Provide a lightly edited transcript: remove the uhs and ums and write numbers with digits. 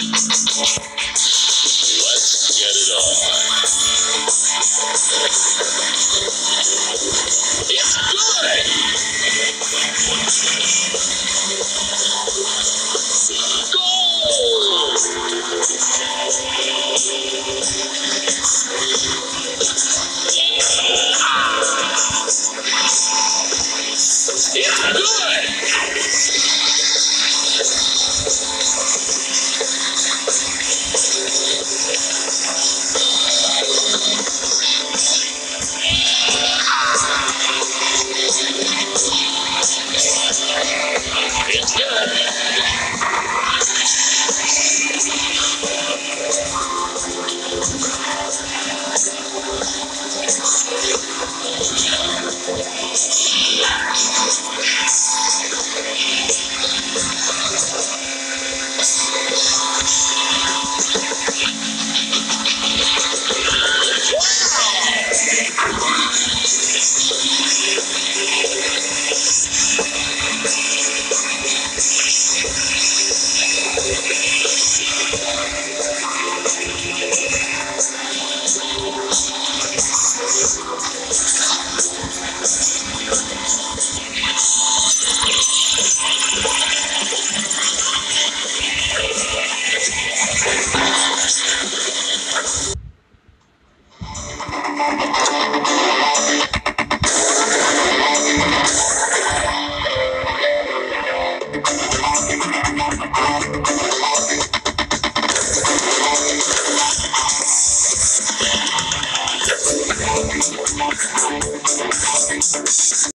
Let's get it on. It's good!